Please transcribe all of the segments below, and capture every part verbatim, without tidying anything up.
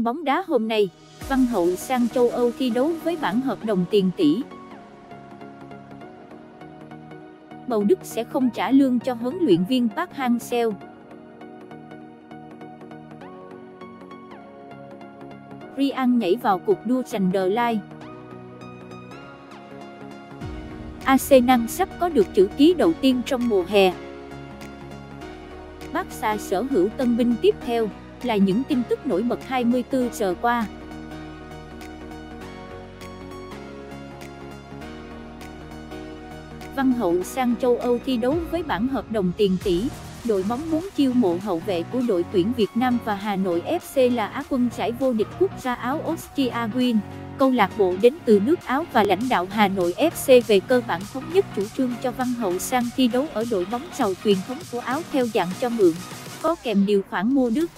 tin bóng đá hôm nay, Văn Hậu sang châu Âu thi đấu với bản hợp đồng tiền tỷ. Bầu Đức sẽ không trả lương cho huấn luyện viên Park Hang Seo. Real nhảy vào cuộc đua giành De Lai. Arsenal sắp có được chữ ký đầu tiên trong mùa hè. Barca sở hữu tân binh tiếp theo là những tin tức nổi bật hai mươi tư giờ qua. Văn Hậu sang châu Âu thi đấu với bản hợp đồng tiền tỷ, đội bóng muốn chiêu mộ hậu vệ của đội tuyển Việt Nam và Hà Nội ép xê là Á quân giải vô địch quốc gia Áo Austria Wien. Câu lạc bộ đến từ nước Áo và lãnh đạo Hà Nội ép xê về cơ bản thống nhất chủ trương cho Văn Hậu sang thi đấu ở đội bóng giàu truyền thống của Áo theo dạng cho mượn, có kèm điều khoản mua đứt.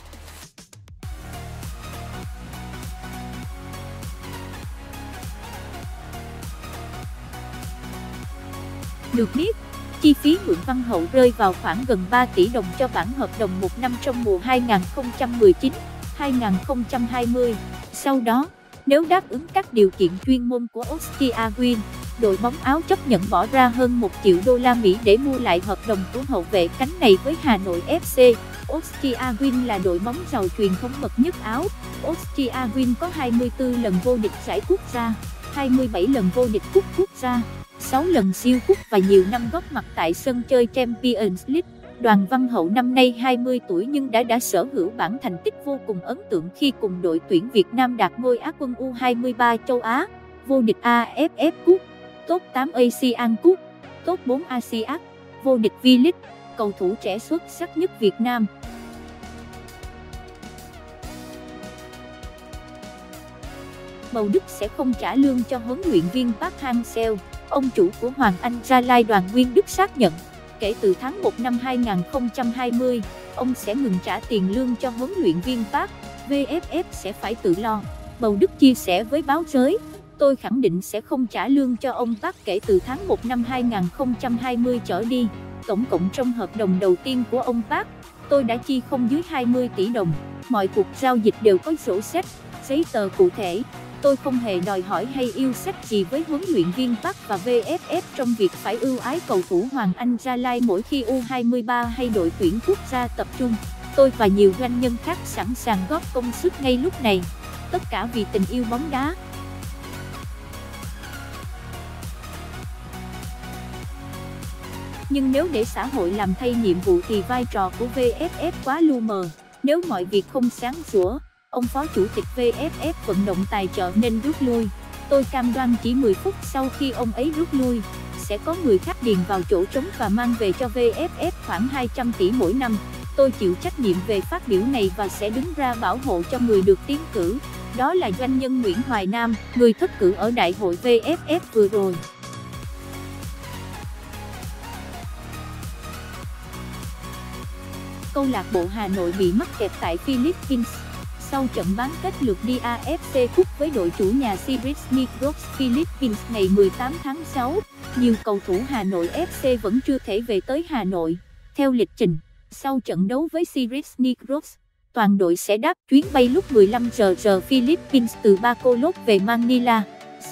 Được biết, chi phí mượn Văn Hậu rơi vào khoảng gần ba tỷ đồng cho bản hợp đồng một năm trong mùa hai nghìn không trăm mười chín đến hai nghìn không trăm hai mươi. Sau đó, nếu đáp ứng các điều kiện chuyên môn của Austria Wien, đội bóng Áo chấp nhận bỏ ra hơn một triệu đô la Mỹ để mua lại hợp đồng của hậu vệ cánh này với Hà Nội ép xê. Austria Wien là đội bóng giàu truyền thống bậc nhất Áo. Austria Wien có hai mươi tư lần vô địch giải quốc gia, hai mươi bảy lần vô địch cúp quốc gia, sáu lần siêu cúp và nhiều năm góp mặt tại sân chơi Champions League. Doãn Văn Hậu năm nay hai mươi tuổi nhưng đã đã sở hữu bản thành tích vô cùng ấn tượng khi cùng đội tuyển Việt Nam đạt ngôi Á quân U hai mươi ba châu Á, vô địch a ép ép Cup, top tám Asian Cup, top bốn Asian, vô địch V-League, cầu thủ trẻ xuất sắc nhất Việt Nam. Bầu Đức sẽ không trả lương cho huấn luyện viên Park Hang Seo, ông chủ của Hoàng Anh Gia Lai đoàn Nguyên Đức xác nhận. Kể từ tháng một năm hai nghìn không trăm hai mươi, ông sẽ ngừng trả tiền lương cho huấn luyện viên Park, vê ép ép sẽ phải tự lo. Bầu Đức chia sẻ với báo giới, tôi khẳng định sẽ không trả lương cho ông Park kể từ tháng một năm hai nghìn không trăm hai mươi trở đi. Tổng cộng trong hợp đồng đầu tiên của ông Park, tôi đã chi không dưới hai mươi tỷ đồng. Mọi cuộc giao dịch đều có sổ sách, giấy tờ cụ thể. Tôi không hề đòi hỏi hay yêu sách gì với huấn luyện viên Park và vê ép ép trong việc phải ưu ái cầu thủ Hoàng Anh Gia Lai mỗi khi U hai mươi ba hay đội tuyển quốc gia tập trung. Tôi và nhiều doanh nhân khác sẵn sàng góp công sức ngay lúc này. Tất cả vì tình yêu bóng đá. Nhưng nếu để xã hội làm thay nhiệm vụ thì vai trò của vê ép ép quá lu mờ. Nếu mọi việc không sáng sủa, ông phó chủ tịch vê ép ép vận động tài trợ nên rút lui. Tôi cam đoan chỉ mười phút sau khi ông ấy rút lui, sẽ có người khác điền vào chỗ trống và mang về cho vê ép ép khoảng hai trăm tỷ mỗi năm. Tôi chịu trách nhiệm về phát biểu này và sẽ đứng ra bảo hộ cho người được tiến cử. Đó là doanh nhân Nguyễn Hoài Nam, người thất cử ở đại hội vê ép ép vừa rồi. Câu lạc bộ Hà Nội bị mắc kẹt tại Philippines. Sau trận bán kết lượt đi a ép xê Cup với đội chủ nhà Ceres Negros Philippines ngày mười tám tháng sáu, nhiều cầu thủ Hà Nội ép xê vẫn chưa thể về tới Hà Nội. Theo lịch trình, sau trận đấu với Ceres Negros, toàn đội sẽ đáp chuyến bay lúc mười lăm giờ giờ Philippines từ Bacolod về Manila,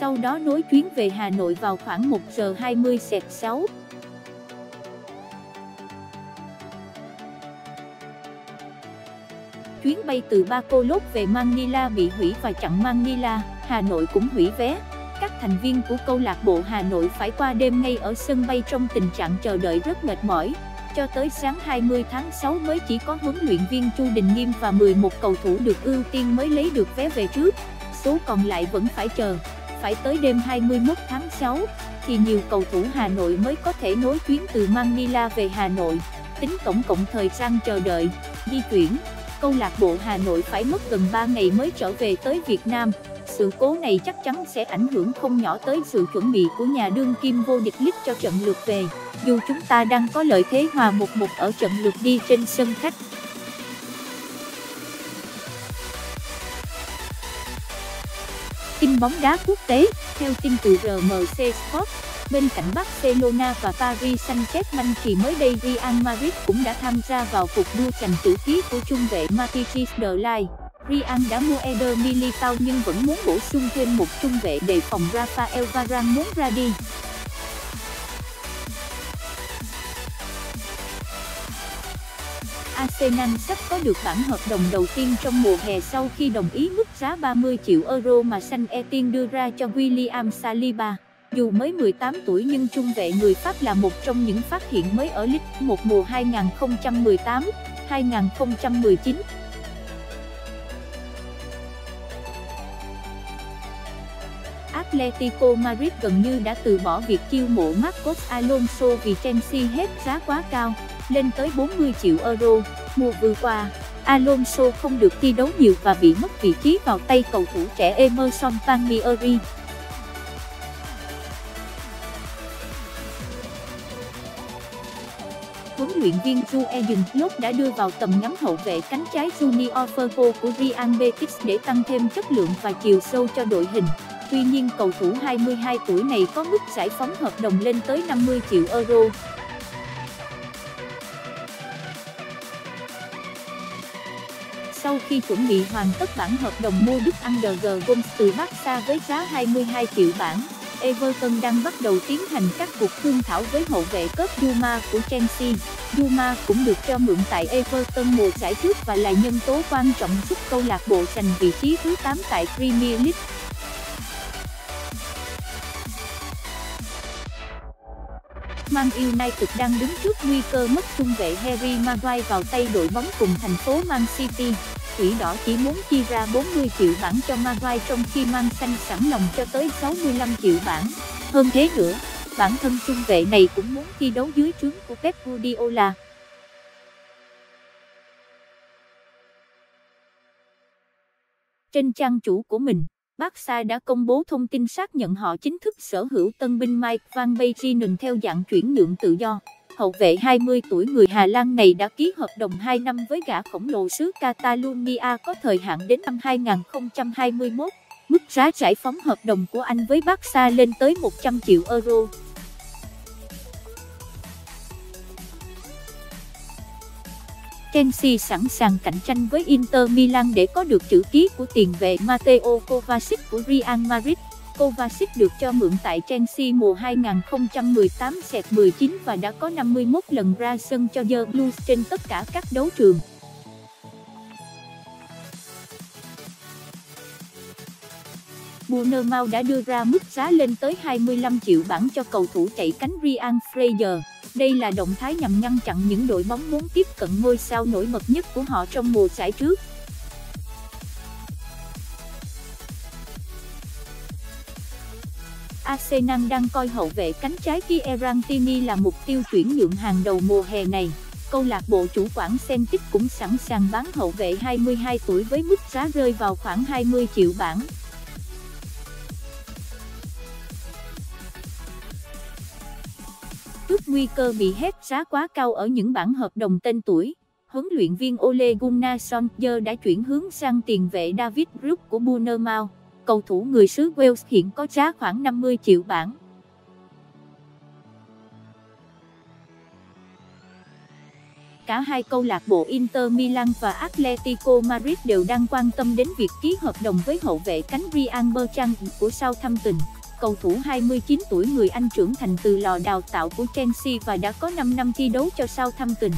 sau đó nối chuyến về Hà Nội vào khoảng một giờ hai mươi phút sáu. Chuyến bay từ Bacolod về Manila bị hủy và chặng Manila, Hà Nội cũng hủy vé. Các thành viên của câu lạc bộ Hà Nội phải qua đêm ngay ở sân bay trong tình trạng chờ đợi rất mệt mỏi. Cho tới sáng hai mươi tháng sáu mới chỉ có huấn luyện viên Chu Đình Nghiêm và mười một cầu thủ được ưu tiên mới lấy được vé về trước. Số còn lại vẫn phải chờ. Phải tới đêm hai mươi mốt tháng sáu, thì nhiều cầu thủ Hà Nội mới có thể nối chuyến từ Manila về Hà Nội. Tính tổng cộng thời gian chờ đợi, di chuyển, câu lạc bộ Hà Nội phải mất gần ba ngày mới trở về tới Việt Nam. Sự cố này chắc chắn sẽ ảnh hưởng không nhỏ tới sự chuẩn bị của nhà đương kim vô địch League cho trận lượt về, dù chúng ta đang có lợi thế hòa một một ở trận lượt đi trên sân khách. Tin bóng đá quốc tế, theo tin từ rờ em xê Sport, bên cạnh Barcelona và Paris Saint-Germain thì mới đây Real Madrid cũng đã tham gia vào cuộc đua giành chữ ký của trung vệ Matisse de Lai. Real đã mua Eder Militao nhưng vẫn muốn bổ sung thêm một trung vệ đề phòng Rafael Varane muốn ra đi. Arsenal sắp có được bản hợp đồng đầu tiên trong mùa hè sau khi đồng ý mức giá ba mươi triệu euro mà San Etienne đưa ra cho William Saliba. Dù mới mười tám tuổi nhưng trung vệ người Pháp là một trong những phát hiện mới ở League một mùa hai nghìn không trăm mười tám hai nghìn không trăm mười chín. Atletico Madrid gần như đã từ bỏ việc chiêu mộ Marcos Alonso vì Chelsea hết giá quá cao, lên tới bốn mươi triệu euro. Mùa vừa qua, Alonso không được thi đấu nhiều và bị mất vị trí vào tay cầu thủ trẻ Emerson Palmieri. Huấn luyện viên Jurgen Klopp đã đưa vào tầm ngắm hậu vệ cánh trái Junior Firpo của Real Betis để tăng thêm chất lượng và chiều sâu cho đội hình. Tuy nhiên, cầu thủ hai mươi hai tuổi này có mức giải phóng hợp đồng lên tới năm mươi triệu euro. Sau khi chuẩn bị hoàn tất bản hợp đồng mua Đức Andre Gomes từ Barca với giá hai mươi hai triệu bảng, Everton đang bắt đầu tiến hành các cuộc thương thảo với hậu vệ cướp Duma của Chelsea. Duma cũng được cho mượn tại Everton mùa giải trước và là nhân tố quan trọng giúp câu lạc bộ giành vị trí thứ tám tại Premier League. Man United đang đứng trước nguy cơ mất trung vệ Harry Maguire vào tay đội bóng cùng thành phố Man City. Quỷ đỏ chỉ muốn chi ra bốn mươi triệu bảng cho Maguire trong khi Man Xanh sẵn lòng cho tới sáu mươi lăm triệu bảng. Hơn thế nữa, bản thân trung vệ này cũng muốn thi đấu dưới trướng của Pep Guardiola. Trên trang chủ của mình, Barca đã công bố thông tin xác nhận họ chính thức sở hữu tân binh Mike Van Beijnen theo dạng chuyển nhượng tự do. Hậu vệ hai mươi tuổi người Hà Lan này đã ký hợp đồng hai năm với gã khổng lồ xứ Catalonia có thời hạn đến năm hai nghìn không trăm hai mươi mốt. Mức giá giải phóng hợp đồng của anh với Barca lên tới một trăm triệu euro. Chelsea sẵn sàng cạnh tranh với Inter Milan để có được chữ ký của tiền vệ Mateo Kovacic của Real Madrid. Kovacic được cho mượn tại Chelsea mùa hai nghìn không trăm mười tám mười chín và đã có năm mươi mốt lần ra sân cho The Blues trên tất cả các đấu trường. Bournemouth đã đưa ra mức giá lên tới hai mươi lăm triệu bảng cho cầu thủ chạy cánh Ryan Fraser. Đây là động thái nhằm ngăn chặn những đội bóng muốn tiếp cận ngôi sao nổi bật nhất của họ trong mùa giải trước. Arsenal đang coi hậu vệ cánh trái Kieran Tierney là mục tiêu chuyển nhượng hàng đầu mùa hè này. Câu lạc bộ chủ quản Celtic cũng sẵn sàng bán hậu vệ hai mươi hai tuổi với mức giá rơi vào khoảng hai mươi triệu bảng. Trước nguy cơ bị hết giá quá cao ở những bản hợp đồng tên tuổi, huấn luyện viên Ole Gunnar Solskjaer đã chuyển hướng sang tiền vệ David Rukk của Bournemouth. Cầu thủ người xứ Wales hiện có giá khoảng năm mươi triệu bảng. Cả hai câu lạc bộ Inter Milan và Atletico Madrid đều đang quan tâm đến việc ký hợp đồng với hậu vệ cánh Rianne Burchand của Southampton. Cầu thủ hai mươi chín tuổi người Anh trưởng thành từ lò đào tạo của Chelsea và đã có năm năm thi đấu cho Southampton.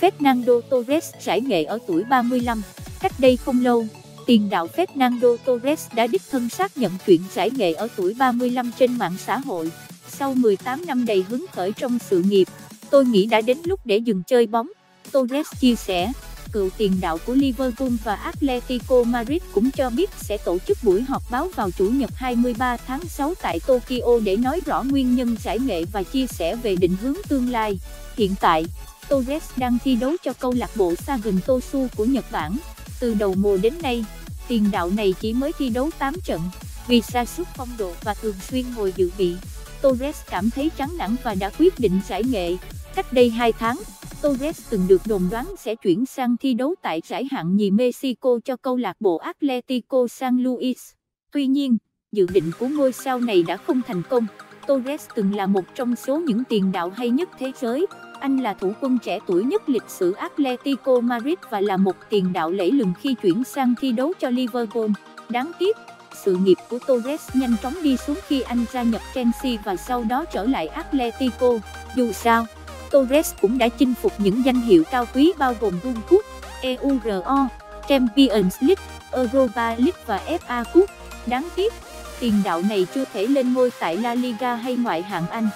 Fernando Torres giải nghệ ở tuổi ba mươi lăm. Cách đây không lâu, tiền đạo Fernando Torres đã đích thân xác nhận chuyện giải nghệ ở tuổi ba mươi lăm trên mạng xã hội. Sau mười tám năm đầy hứng khởi trong sự nghiệp, tôi nghĩ đã đến lúc để dừng chơi bóng, Torres chia sẻ. Cựu tiền đạo của Liverpool và Atletico Madrid cũng cho biết sẽ tổ chức buổi họp báo vào Chủ nhật hai mươi ba tháng sáu tại Tokyo để nói rõ nguyên nhân giải nghệ và chia sẻ về định hướng tương lai. Hiện tại, Torres đang thi đấu cho câu lạc bộ Sagan Tosu của Nhật Bản. Từ đầu mùa đến nay, tiền đạo này chỉ mới thi đấu tám trận, vì sa sút phong độ và thường xuyên ngồi dự bị. Torres cảm thấy chán nản và đã quyết định giải nghệ. Cách đây hai tháng, Torres từng được đồn đoán sẽ chuyển sang thi đấu tại giải hạng nhì Mexico cho câu lạc bộ Atlético San Luis. Tuy nhiên, dự định của ngôi sao này đã không thành công. Torres từng là một trong số những tiền đạo hay nhất thế giới. Anh là thủ quân trẻ tuổi nhất lịch sử Atletico Madrid và là một tiền đạo lẫy lừng khi chuyển sang thi đấu cho Liverpool. Đáng tiếc, sự nghiệp của Torres nhanh chóng đi xuống khi anh gia nhập Chelsea và sau đó trở lại Atletico. Dù sao, Torres cũng đã chinh phục những danh hiệu cao quý bao gồm World Cup, e u rờ o, Champions League, Europa League và ép a Cup. Đáng tiếc, tiền đạo này chưa thể lên ngôi tại La Liga hay ngoại hạng Anh.